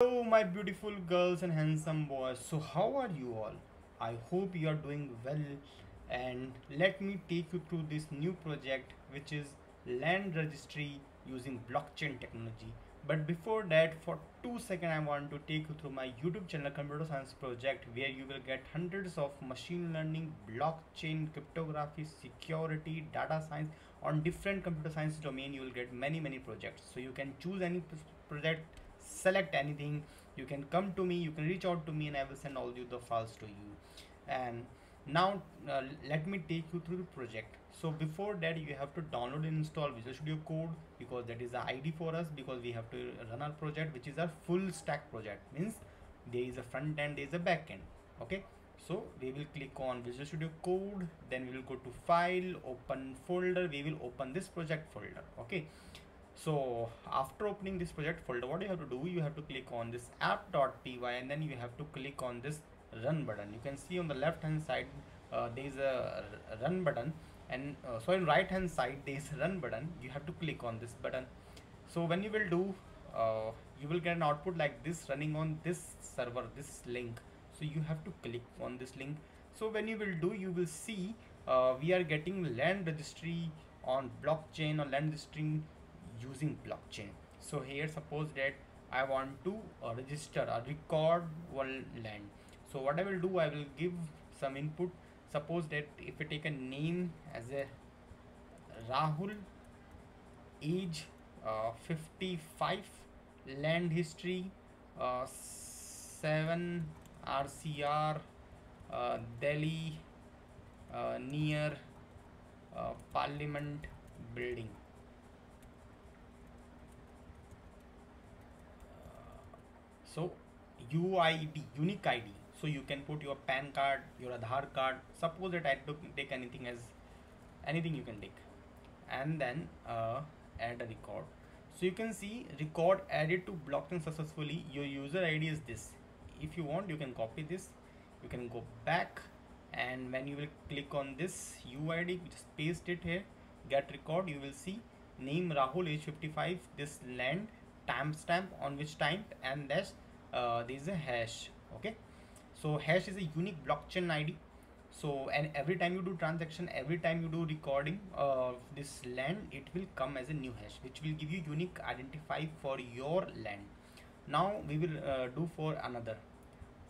Hello my beautiful girls and handsome boys, so how are you all? I hope you are doing well, and let me take you through this new project which is land registry using blockchain technology. But before that, for 2 seconds I want to take you through my YouTube channel Computer Science Project, where you will get hundreds of machine learning, blockchain, cryptography, security, data science on different computer science domain. You will get many projects, so you can choose any project, select anything. You can come to me, you can reach out to me, and I will send all the files to you. And now let me take you through the project. So before that, you have to download and install Visual Studio Code, because that is the ID for us, because we have to run our project, which is our full stack project. Means there is a front end, there is a back end. Okay, so we will click on Visual Studio Code, then we will go to file, open folder. We will open this project folder. Okay, so after opening this project folder, what you have to do, you have to click on this app.py, and then you have to click on this run button. You can see on the left hand side there is a run button, and so in right hand side there is a run button. You have to click on this button. So when you will do, you will get an output like this, running on this server, this link. So you have to click on this link. So when you will do, you will see we are getting land registry on blockchain, or land registry using blockchain. So here suppose that I want to register a record one land. So what I will do, I will give some input. Suppose that if I take a name as a Rahul, age 55, land history 7 RCR, Delhi, near Parliament building. So UID, unique ID. So you can put your PAN card, your Aadhaar card. Suppose that I take anything as anything you can take, and then add a record. So you can see record added to blockchain successfully. Your user ID is this. If you want, you can copy this. You can go back, and when you will click on this UID, just paste it here. Get record. You will see name Rahul, age 55, this land, timestamp on which time, and that's there is a hash. Okay, so hash is a unique blockchain ID. So and every time you do transaction, every time you do recording of this land, it will come as a new hash, which will give you unique identifier for your land. Now we will do for another.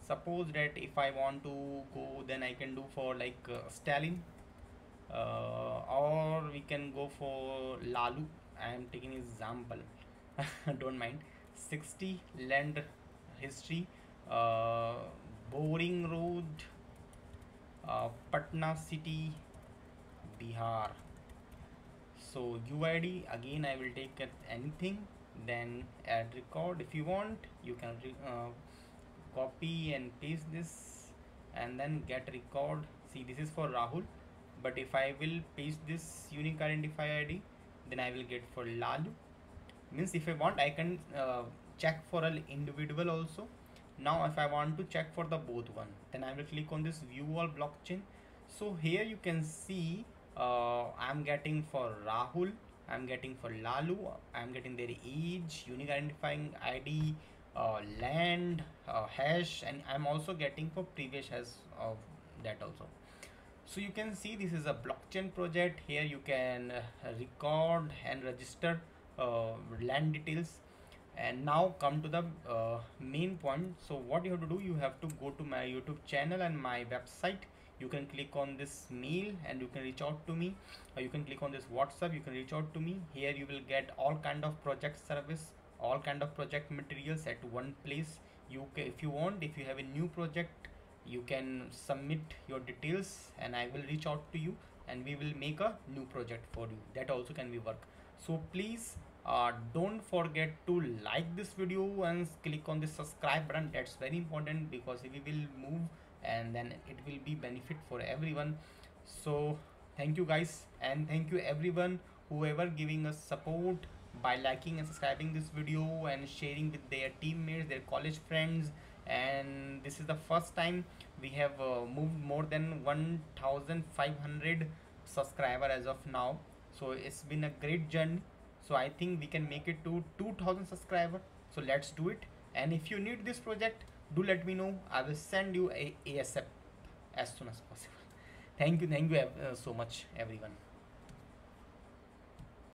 Suppose that if I want to go, then I can do for like Stalin, or we can go for Lalu. I am taking example. Don't mind. 60 land history, Boring Road, Patna City, Bihar. So UID again I will take at anything, then add record. If you want, you can copy and paste this, and then get record. See, this is for Rahul, but if I will paste this unique identifier ID, then I will get for Lalu. Means if I want, I can check for an individual also. Now if I want to check for the both one, then I will click on this view all blockchain. So here you can see I'm getting for Rahul, I'm getting for Lalu, I'm getting their age, unique identifying ID, land, hash, and I'm also getting for previous hash of that also. So you can see this is a blockchain project. Here you can record and register land details. And now come to the main point. So what you have to do, you have to go to my YouTube channel and my website. You can click on this mail and you can reach out to me, or you can click on this WhatsApp, you can reach out to me. Here you will get all kind of project service, all kind of project materials at one place. You can, if you want, if you have a new project, you can submit your details and I will reach out to you, and we will make a new project for you. That also can be work. So please don't forget to like this video and click on the subscribe button. That's very important, because we will move, and then it will be benefit for everyone. So thank you guys, and thank you everyone whoever giving us support by liking and subscribing this video and sharing with their teammates, their college friends. And this is the first time we have moved more than 1,500 subscriber as of now. So it's been a great journey. So I think we can make it to 2,000 subscribers. So let's do it. And if you need this project, do let me know. I will send you ASAP as soon as possible. Thank you so much, everyone.